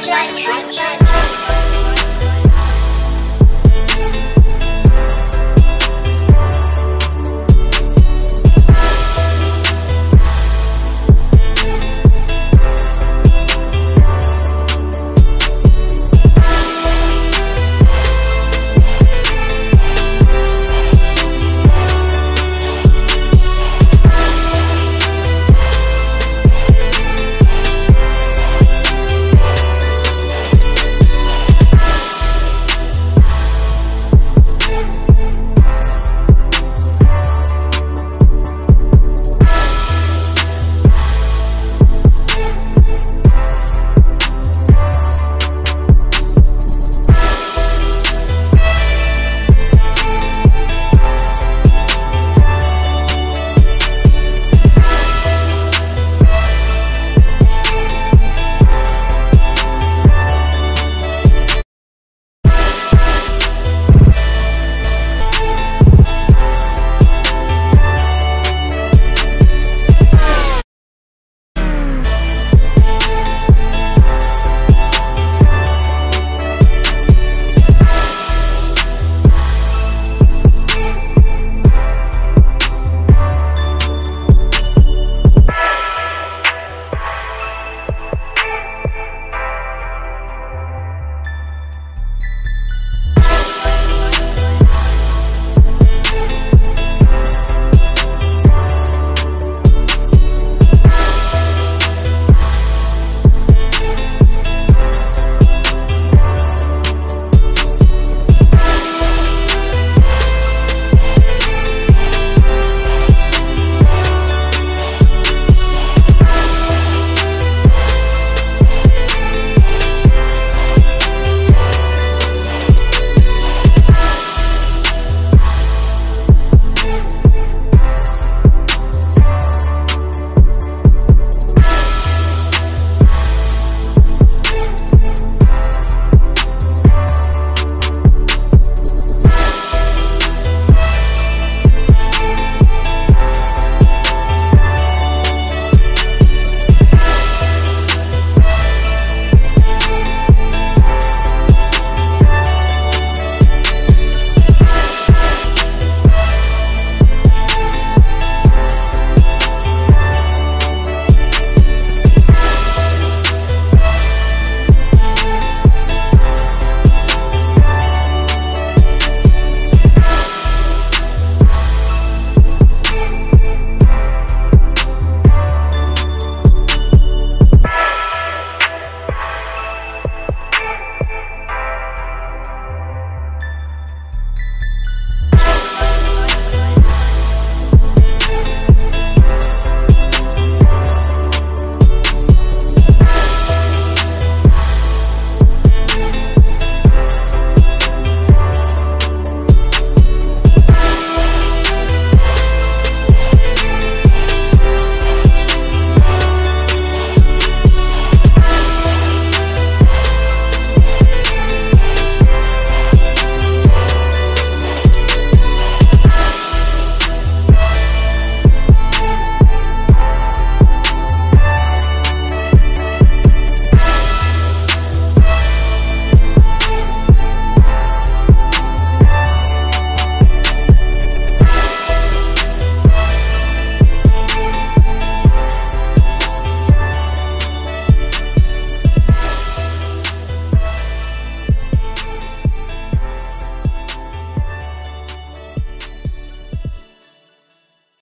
Shine, shine, shine.